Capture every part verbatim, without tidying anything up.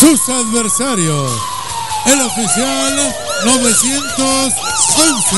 sus adversarios. El oficial novecientos once.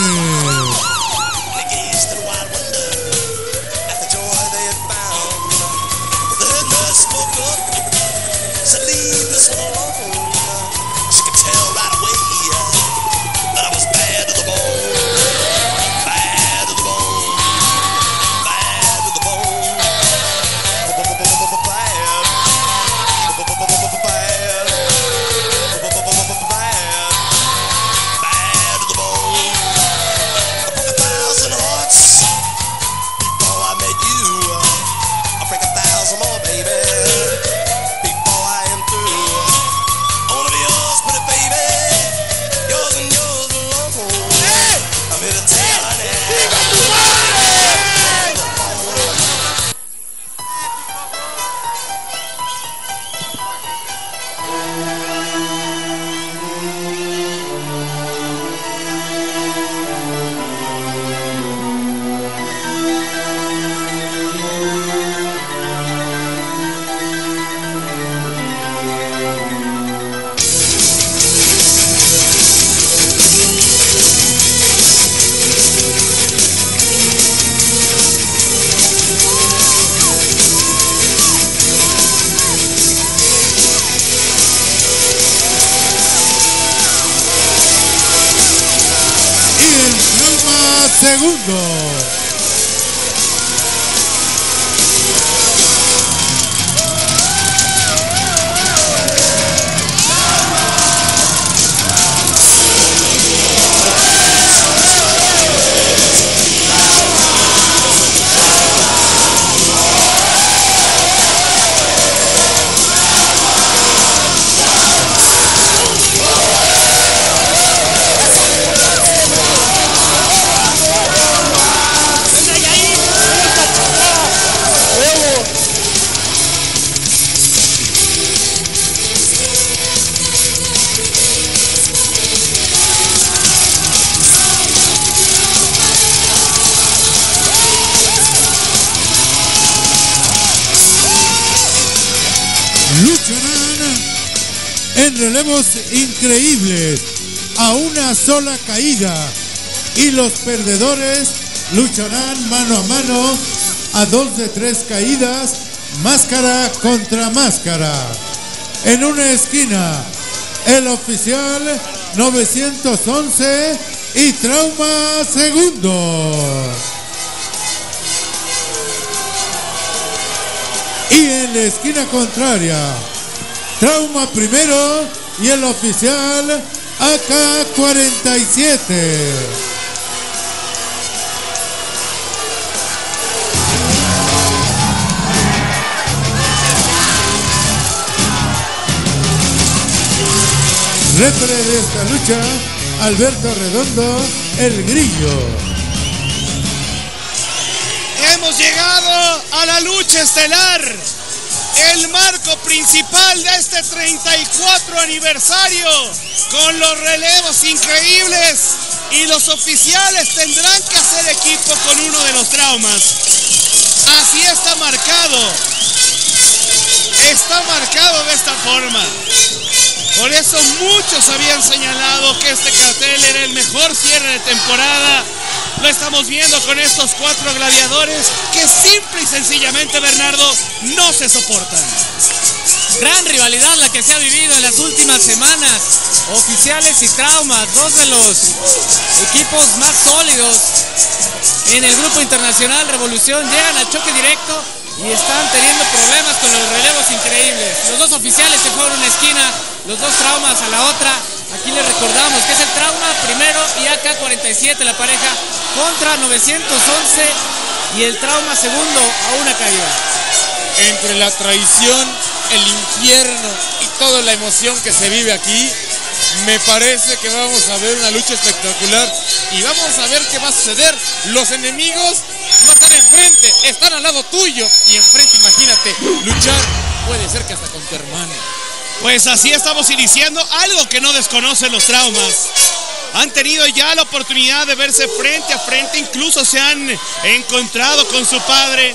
Increíbles, a una sola caída, y los perdedores lucharán mano a mano a dos de tres caídas, máscara contra máscara. En una esquina, el oficial novecientos once y Trauma Segundo, y en la esquina contraria, Trauma Primero y el oficial A K cuarenta y siete. Referee de esta lucha, Alberto Redondo, El Grillo. Hemos llegado a la lucha estelar, el marco principal de este treinta y cuatro aniversario, con los relevos increíbles, y los oficiales tendrán que hacer equipo con uno de los traumas. Así está marcado, está marcado de esta forma. Por eso muchos habían señalado que este cartel era el mejor cierre de temporada. Lo estamos viendo con estos cuatro gladiadores que simple y sencillamente, Bernardo, no se soportan. Gran rivalidad la que se ha vivido en las últimas semanas. Oficiales y Traumas, dos de los equipos más sólidos en el Grupo Internacional Revolución, llegan al choque directo y están teniendo problemas con los relevos increíbles. Los dos oficiales se fueron a una esquina, los dos Traumas a la otra. Aquí les recordamos que es el Trauma Primero y A K cuarenta y siete, la pareja, contra novecientos once y el Trauma Segundo a una caída. Entre la traición, el infierno y toda la emoción que se vive aquí, me parece que vamos a ver una lucha espectacular y vamos a ver qué va a suceder. Los enemigos no están enfrente, están al lado tuyo y enfrente, imagínate, luchar puede ser que hasta con tu hermano. Pues así estamos iniciando algo que no desconocen los Traumas. Han tenido ya la oportunidad de verse frente a frente, incluso se han encontrado con su padre.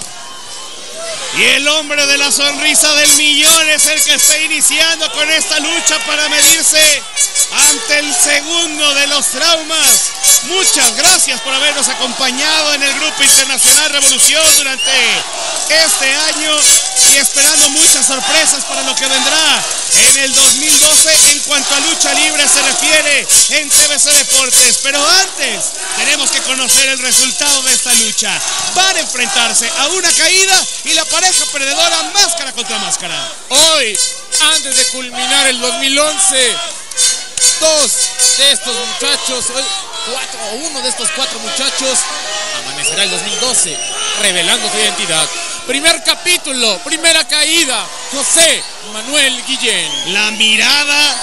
Y el hombre de la sonrisa del millón es el que está iniciando con esta lucha para medirse ante el segundo de los traumas. Muchas gracias por habernos acompañado en el Grupo Internacional Revolución durante este año y esperando muchas sorpresas para lo que vendrá en el dos mil doce en cuanto a lucha libre se refiere en T V C Deportes. Pero antes tenemos que conocer el resultado de esta lucha. Van a enfrentarse a una caída y la pareja perdedora máscara contra máscara. Hoy, antes de culminar el dos mil once, dos de estos muchachos, cuatro o uno de estos cuatro muchachos, amanecerá el dos mil doce revelando su identidad. Primer capítulo, primera caída, José Manuel Guillén. La mirada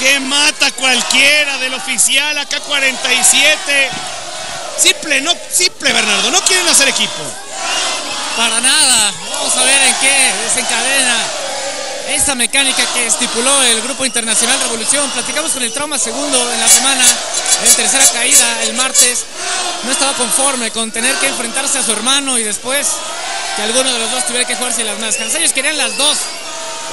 que mata a cualquiera del oficial A K cuarenta y siete. Simple, no, simple Bernardo, no quieren hacer equipo. Para nada, vamos a ver en qué desencadena esa mecánica que estipuló el Grupo Internacional Revolución. Platicamos con el Trauma Segundo en la semana, en tercera caída el martes. No estaba conforme con tener que enfrentarse a su hermano y después que alguno de los dos tuviera que jugarse las máscaras. Ellos querían las dos,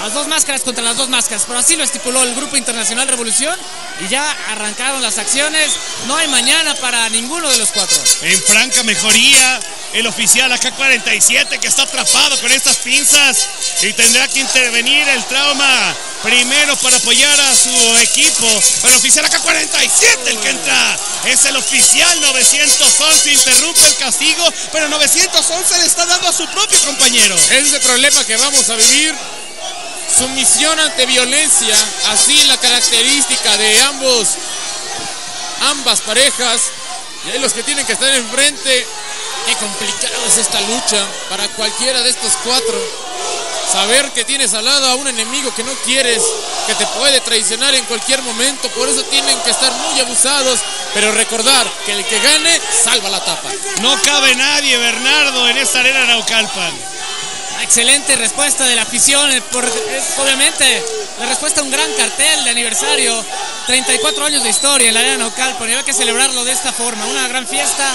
las dos máscaras contra las dos máscaras, pero así lo estipuló el Grupo Internacional Revolución y ya arrancaron las acciones. No hay mañana para ninguno de los cuatro. En franca mejoría el oficial A K cuarenta y siete que está atrapado con estas pinzas y tendrá que intervenir el Trauma primero para apoyar a su equipo. El oficial A K cuarenta y siete el que entra es el oficial novecientos once, interrumpe el castigo, pero novecientos once le está dando a su propio compañero. Ese es el problema que vamos a vivir. Sumisión ante violencia, así la característica de ambos, ambas parejas. Y ahí los que tienen que estar enfrente. Qué complicado es esta lucha para cualquiera de estos cuatro. Saber que tienes al lado a un enemigo que no quieres, que te puede traicionar en cualquier momento. Por eso tienen que estar muy abusados. Pero recordar que el que gane, salva la tapa. No cabe nadie, Bernardo, en esta arena Naucalpan. Excelente respuesta de la afición. Por, es, obviamente, la respuesta a un gran cartel de aniversario. treinta y cuatro años de historia en la arena Naucalpan. Y hay que celebrarlo de esta forma. Una gran fiesta.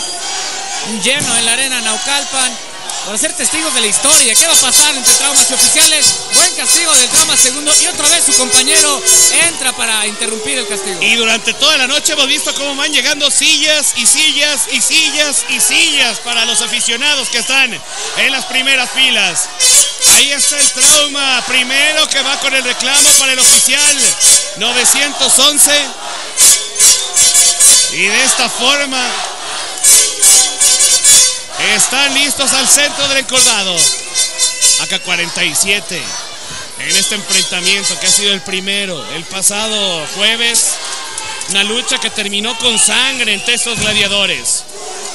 Lleno en la arena Naucalpan para ser testigos de la historia. ¿Qué va a pasar entre Traumas y Oficiales? Buen castigo del Trauma Segundo y otra vez su compañero entra para interrumpir el castigo. Y durante toda la noche hemos visto cómo van llegando sillas y sillas y sillas y sillas para los aficionados que están en las primeras filas. Ahí está el Trauma primero que va con el reclamo para el oficial novecientos once. Y de esta forma están listos al centro del encordado A K cuarenta y siete en este enfrentamiento que ha sido el primero el pasado jueves. Una lucha que terminó con sangre entre estos gladiadores.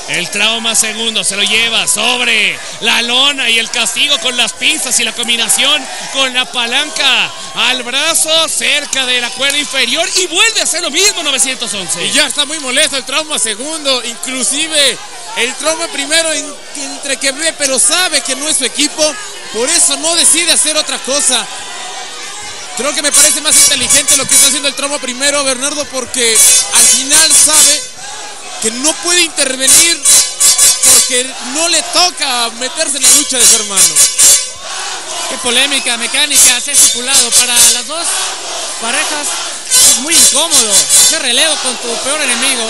El Trauma Segundo se lo lleva sobre la lona y el castigo con las pinzas y la combinación con la palanca al brazo cerca de la cuerda inferior y vuelve a hacer lo mismo novecientos once. Y ya está muy molesto el Trauma Segundo, inclusive el Trauma Primero entre que ve pero sabe que no es su equipo, por eso no decide hacer otra cosa. Creo que me parece más inteligente lo que está haciendo el Trauma Primero, Bernardo, porque al final sabe que no puede intervenir porque no le toca meterse en la lucha de su hermano. Qué polémica mecánica se ha estipulado para las dos parejas. Es muy incómodo ese relevo con tu peor enemigo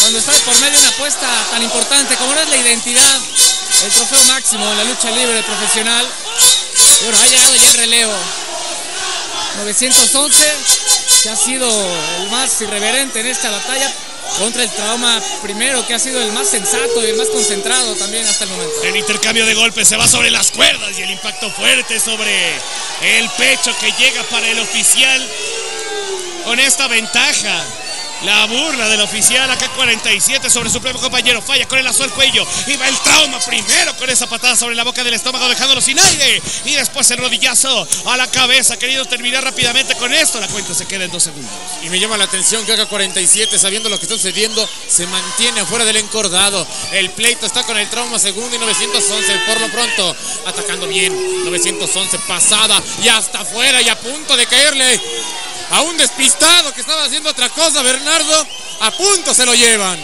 cuando está por medio de una apuesta tan importante como no es la identidad, el trofeo máximo en la lucha libre profesional. Y bueno, ha llegado ya el relevo novecientos once, que ha sido el más irreverente en esta batalla contra el Trauma Primero, que ha sido el más sensato y el más concentrado también hasta el momento. El intercambio de golpes se va sobre las cuerdas y el impacto fuerte sobre el pecho que llega para el oficial con esta ventaja. La burla del oficial A K cuarenta y siete sobre su propio compañero. Falla con el lazo al cuello. Y va el Trauma Primero con esa patada sobre la boca del estómago, dejándolo sin aire. Y después el rodillazo a la cabeza. Querido terminar rápidamente con esto. La cuenta se queda en dos segundos. Y me llama la atención que A K cuarenta y siete, sabiendo lo que está sucediendo, se mantiene afuera del encordado. El pleito está con el Trauma Segundo y novecientos once. Por lo pronto, atacando bien. novecientos once pasada y hasta afuera y a punto de caerle a un despistado que estaba haciendo otra cosa, Bernardo. A punto se lo llevan.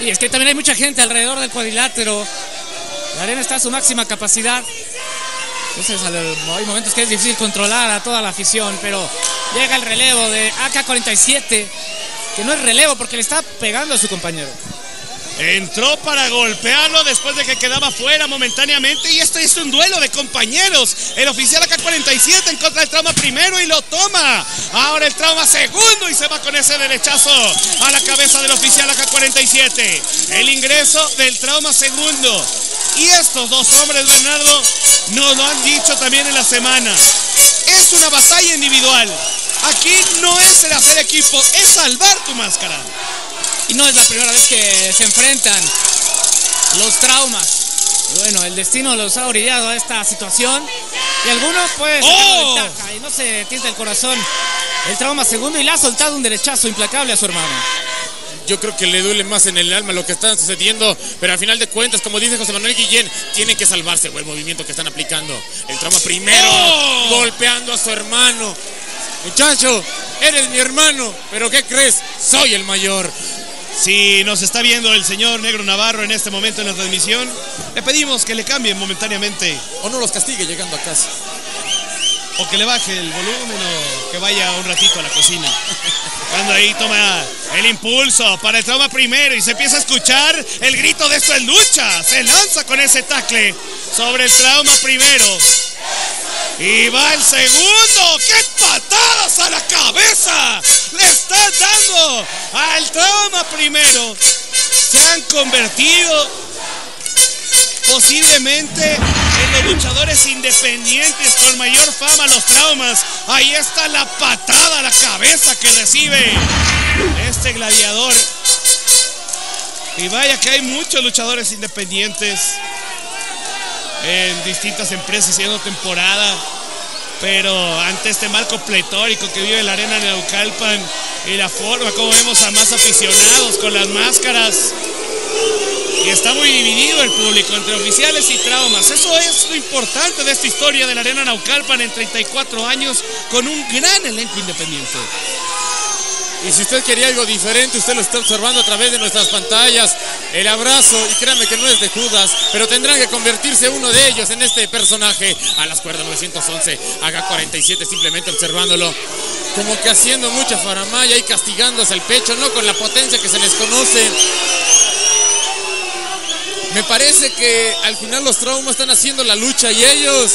Y es que también hay mucha gente alrededor del cuadrilátero. La arena está a su máxima capacidad. Entonces hay momentos que es difícil controlar a toda la afición, pero llega el relevo de A K cuarenta y siete, que no es relevo porque le está pegando a su compañero. Entró para golpearlo después de que quedaba fuera momentáneamente, y esto es un duelo de compañeros. El oficial A K cuarenta y siete en contra del Trauma primero y lo toma. Ahora el Trauma segundo y se va con ese derechazo a la cabeza del oficial A K cuarenta y siete. El ingreso del Trauma segundo. Y estos dos hombres, Bernardo, nos lo han dicho también en la semana. Es una batalla individual. Aquí no es el hacer equipo, es salvar tu máscara. Y no es la primera vez que se enfrentan los Traumas. Bueno, el destino los ha orillado a esta situación. Y algunos pues ¡oh! ventaja y no se tienta el corazón. El Trauma segundo y le ha soltado un derechazo implacable a su hermano. Yo creo que le duele más en el alma lo que está sucediendo, pero al final de cuentas, como dice José Manuel Guillén, tiene que salvarse, güey, el movimiento que están aplicando. El Trauma primero, ¡oh! golpeando a su hermano. Muchacho, eres mi hermano, pero ¿qué crees? Soy el mayor. Si nos está viendo el señor Negro Navarro en este momento en la transmisión, le pedimos que le cambien momentáneamente. O no los castigue llegando a casa. O que le baje el volumen o que vaya un ratito a la cocina. Cuando ahí toma el impulso para el Trauma primero y se empieza a escuchar el grito de esto es lucha. Se lanza con ese tackle sobre el Trauma primero. Y va el segundo. ¡Qué patadas a la cabeza! ¡Le están dando al Trauma primero! Se han convertido posiblemente en los luchadores independientes con mayor fama, los Traumas. Ahí está la patada a la cabeza que recibe este gladiador. Y vaya que hay muchos luchadores independientes en distintas empresas haciendo temporada, pero ante este marco pletórico que vive la Arena Naucalpan y la forma como vemos a más aficionados con las máscaras, y está muy dividido el público entre oficiales y Traumas. Eso es lo importante de esta historia de la Arena Naucalpan en treinta y cuatro años con un gran elenco independiente. Y si usted quería algo diferente, usted lo está observando a través de nuestras pantallas. El abrazo, y créanme que no es de Judas, pero tendrán que convertirse uno de ellos en este personaje. A las cuerdas novecientos once, A K cuarenta y siete, simplemente observándolo. Como que haciendo mucha faramaya y castigándose al pecho, no con la potencia que se les conoce. Me parece que al final los Traumas están haciendo la lucha y ellos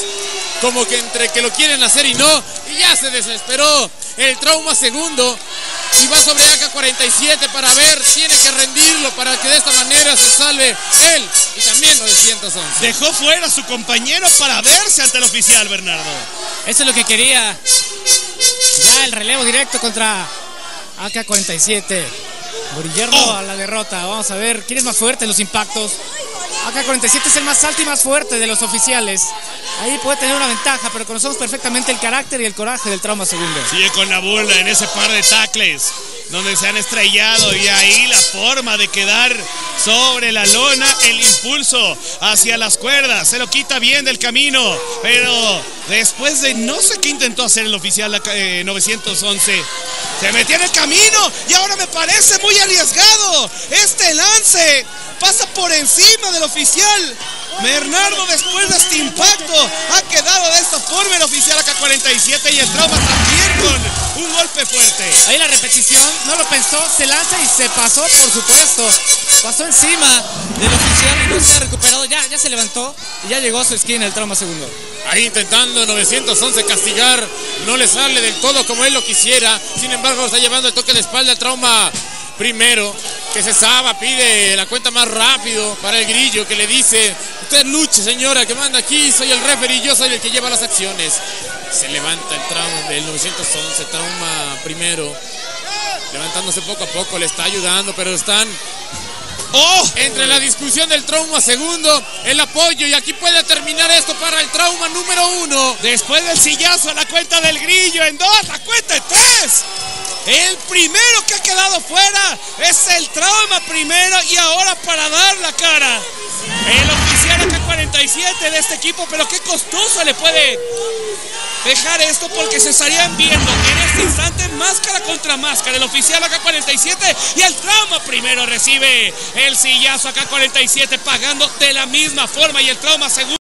como que entre que lo quieren hacer y no, y ya se desesperó el Trauma segundo. Y va sobre A K cuarenta y siete para ver, tiene que rendirlo para que de esta manera se salve él y también novecientos once. Dejó fuera a su compañero para verse ante el oficial, Bernardo. Eso es lo que quería. Ya el relevo directo contra A K cuarenta y siete. Borillero oh. a la derrota. Vamos a ver quién es más fuerte en los impactos. A K cuarenta y siete es el más alto y más fuerte de los oficiales. Ahí puede tener una ventaja, pero conocemos perfectamente el carácter y el coraje del Trauma segundo. Sigue con la burla en ese par de tackles donde se han estrellado, y ahí la forma de quedar sobre la lona, el impulso hacia las cuerdas, se lo quita bien del camino, pero después de no sé qué intentó hacer el oficial eh, novecientos once, se metió en el camino y ahora me parece muy arriesgado este lance. Pasa por encima del oficial. Bernardo, después de este impacto, ha quedado de esta forma el oficial A K cuarenta y siete, y el Trauma también con un golpe fuerte. Ahí la repetición, no lo pensó, se lanza y se pasó, por supuesto. Pasó encima del oficial y no se ha recuperado. Ya, ya se levantó y ya llegó a su esquina el Trauma segundo. Ahí intentando novecientos once castigar, no le sale del todo como él lo quisiera. Sin embargo, está llevando el toque de espalda al Trauma primero, que se salva, pide la cuenta más rápido para el Grillo, que le dice: usted luche, señora, que manda aquí, soy el referee, yo soy el que lleva las acciones. Se levanta el Trauma del novecientos once, Trauma primero, levantándose poco a poco, le está ayudando, pero están... ¡oh! Entre la discusión del Trauma segundo, el apoyo, y aquí puede terminar esto para el Trauma número uno. Después del sillazo a la cuenta del Grillo en dos, la cuenta de tres. El primero que ha quedado fuera es el Trauma primero, y ahora para dar la cara el oficial A K cuarenta y siete de este equipo. Pero qué costoso le puede dejar esto, porque se estarían viendo en este instante máscara contra máscara. El oficial A K cuarenta y siete y el Trauma primero recibe el sillazo A K cuarenta y siete pagando de la misma forma, y el Trauma segundo